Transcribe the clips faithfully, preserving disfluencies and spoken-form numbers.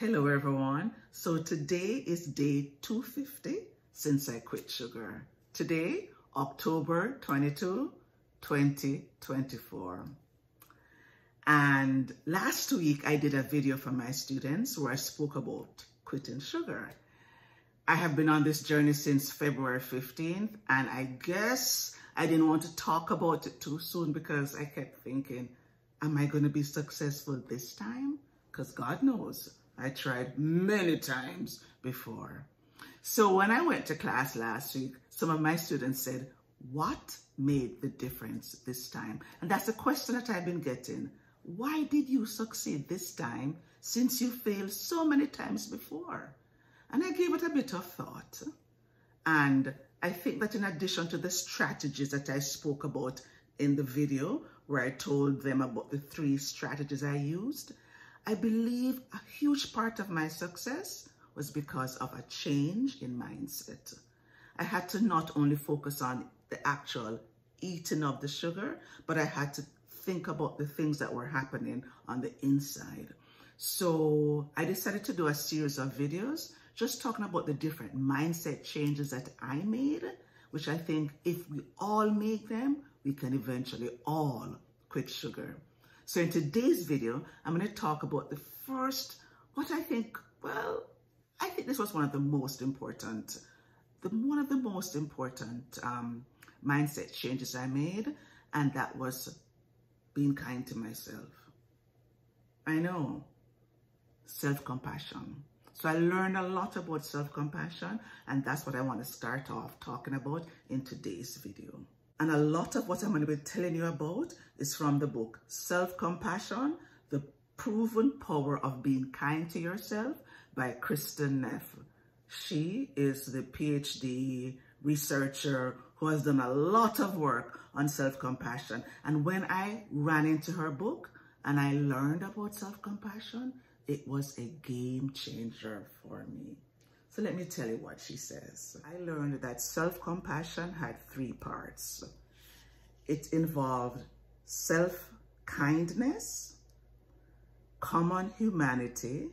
Hello everyone. So today is day two fifty since I quit sugar. Today, October twenty-second, twenty twenty-four. And last week I did a video for my students where I spoke about quitting sugar. I have been on this journey since February fifteenth, and I guess I didn't want to talk about it too soon because I kept thinking, am I going to be successful this time? Because God knows, I tried many times before. So when I went to class last week, some of my students said, what made the difference this time? And that's a question that I've been getting. Why did you succeed this time since you failed so many times before? And I gave it a bit of thought. And I think that in addition to the strategies that I spoke about in the video, where I told them about the three strategies I used, I believe a huge part of my success was because of a change in mindset. I had to not only focus on the actual eating of the sugar, but I had to think about the things that were happening on the inside. So I decided to do a series of videos just talking about the different mindset changes that I made, which I think if we all make them, we can eventually all quit sugar. So in today's video, I'm going to talk about the first, what I think, well, I think this was one of the most important, the, one of the most important um, mindset changes I made, and that was being kind to myself. I know, self-compassion. So I learned a lot about self-compassion, and that's what I want to start off talking about in today's video. And a lot of what I'm going to be telling you about is from the book, Self-Compassion, The Proven Power of Being Kind to Yourself by Kristen Neff. She is the PhD researcher who has done a lot of work on self-compassion. And when I ran into her book and I learned about self-compassion, it was a game changer for me. So let me tell you what she says. I learned that self-compassion had three parts. It involved self-kindness, common humanity,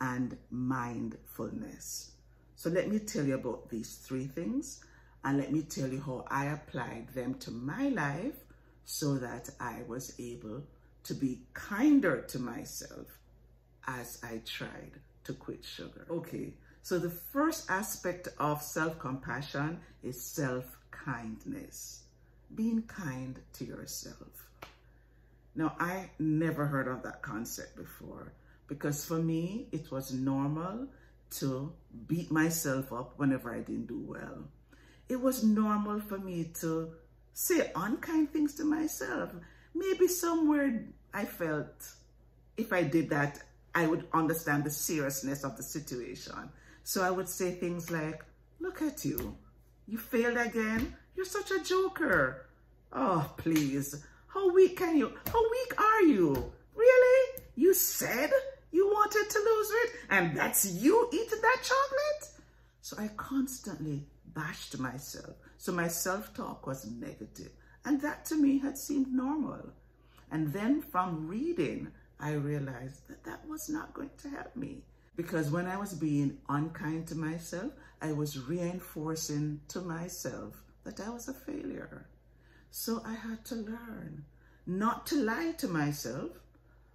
and mindfulness. So let me tell you about these three things, and let me tell you how I applied them to my life so that I was able to be kinder to myself as I tried to quit sugar. Okay. So the first aspect of self-compassion is self-kindness, being kind to yourself. Now, I never heard of that concept before, because for me, it was normal to beat myself up whenever I didn't do well. It was normal for me to say unkind things to myself. Maybe somewhere I felt if I did that, I would understand the seriousness of the situation. So I would say things like, look at you, you failed again. You're such a joker. Oh, please, how weak can you, how weak are you? Really? You said you wanted to lose it, and that's you eating that chocolate? So I constantly bashed myself. So my self-talk was negative, and that to me had seemed normal. And then from reading, I realized that that was not going to help me. Because when I was being unkind to myself, I was reinforcing to myself that I was a failure. So I had to learn not to lie to myself,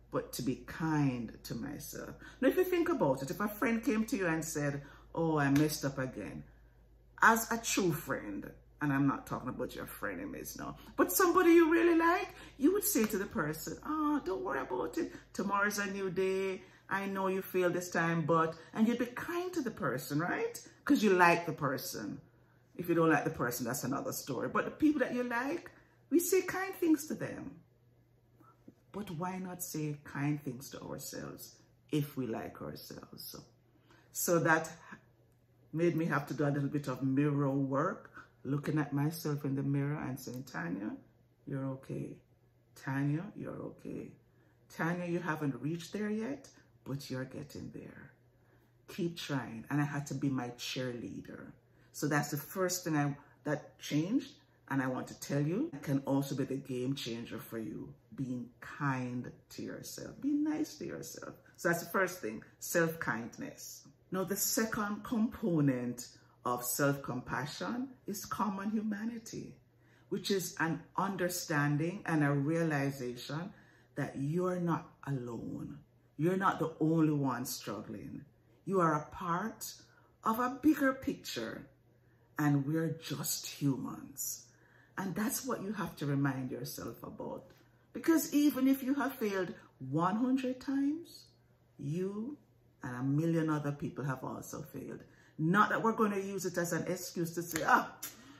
but to be kind to myself. Now, if you think about it, if a friend came to you and said, oh, I messed up again, as a true friend, and I'm not talking about your friend enemies now, but somebody you really like, you would say to the person, oh, don't worry about it. Tomorrow's a new day. I know you failed this time, but, and you'd be kind to the person, right? Because you like the person. If you don't like the person, that's another story. But the people that you like, we say kind things to them. But why not say kind things to ourselves if we like ourselves? So, so that made me have to do a little bit of mirror work, looking at myself in the mirror and saying, Tanya, you're okay. Tanya, you're okay. Tanya, you haven't reached there yet, but you're getting there. Keep trying. And I had to be my cheerleader. So that's the first thing I, that changed. And I want to tell you, it can also be the game changer for you. Being kind to yourself. Be nice to yourself. So that's the first thing, self-kindness. Now, the second component of self-compassion is common humanity, which is an understanding and a realization that you're not alone. You're not the only one struggling. You are a part of a bigger picture, and we're just humans. And that's what you have to remind yourself about. Because even if you have failed one hundred times, you and a million other people have also failed. Not that we're going to use it as an excuse to say, ah,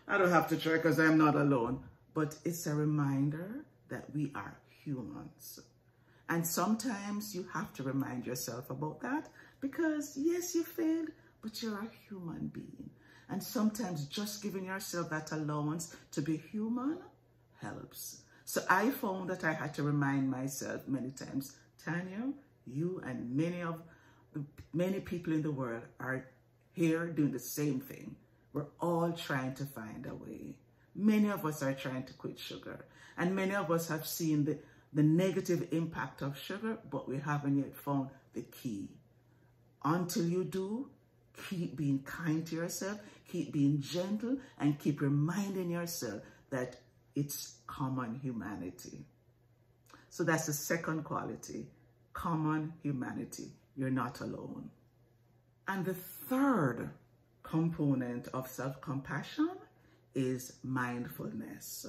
I don't have to try because I'm not alone. But it's a reminder that we are humans. And sometimes you have to remind yourself about that because, yes, you failed, but you're a human being. And sometimes just giving yourself that allowance to be human helps. So I found that I had to remind myself many times, Tanya, you and many of the, many people in the world are here doing the same thing. We're all trying to find a way. Many of us are trying to quit sugar. And many of us have seen the, the negative impact of sugar, but we haven't yet found the key. Until you do, keep being kind to yourself, keep being gentle, and keep reminding yourself that it's common humanity. So that's the second quality, common humanity. You're not alone. And the third component of self-compassion is mindfulness.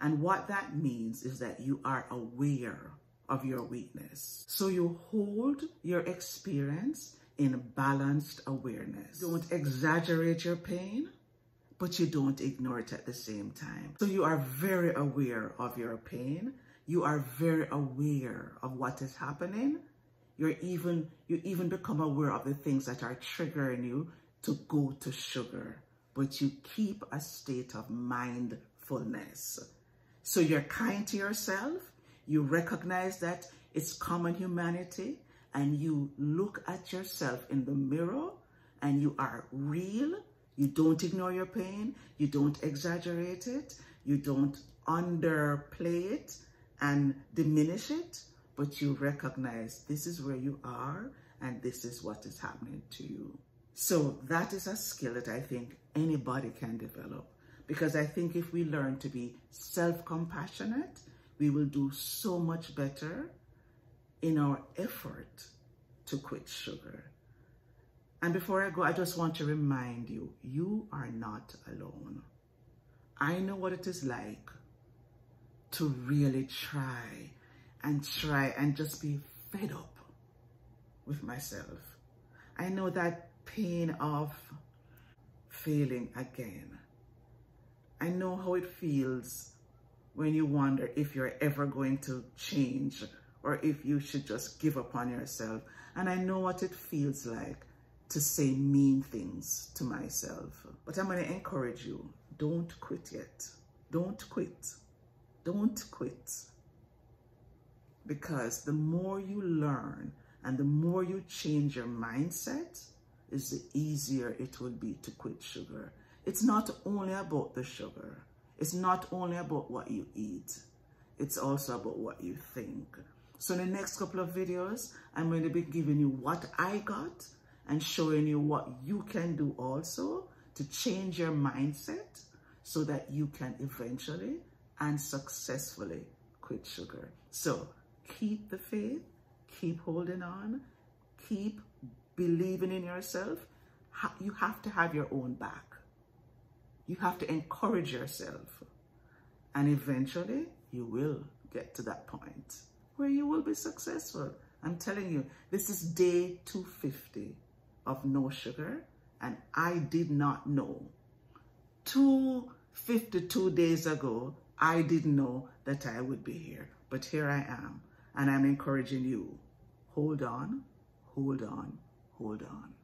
And what that means is that you are aware of your weakness. So you hold your experience in balanced awareness. Don't exaggerate your pain, but you don't ignore it at the same time. So you are very aware of your pain. You are very aware of what is happening. You're even, you even become aware of the things that are triggering you to go to sugar, but you keep a state of mindfulness. So you're kind to yourself. You recognize that it's common humanity, and you look at yourself in the mirror, and you are real. You don't ignore your pain. You don't exaggerate it. You don't underplay it and diminish it, but you recognize this is where you are and this is what is happening to you. So that is a skill that I think anybody can develop, because I think if we learn to be self-compassionate, we will do so much better in our effort to quit sugar. And before I go, I just want to remind you, you are not alone. I know what it is like to really try and try and just be fed up with myself. I know that pain of failing again. I know how it feels when you wonder if you're ever going to change or if you should just give up on yourself. And I know what it feels like to say mean things to myself. But I'm going to encourage you, don't quit yet. Don't quit. Don't quit. Because the more you learn and the more you change your mindset is the easier it will be to quit sugar. It's not only about the sugar. It's not only about what you eat. It's also about what you think. So in the next couple of videos, I'm going to be giving you what I got and showing you what you can do also to change your mindset so that you can eventually and successfully quit sugar. So keep the faith, keep holding on, keep believing in yourself. You have to have your own back. You have to encourage yourself. And eventually you will get to that point where you will be successful. I'm telling you, this is day two fifty of no sugar. And I did not know. two fifty-two days ago, I didn't know that I would be here. But here I am. And I'm encouraging you. Hold on, hold on, hold on.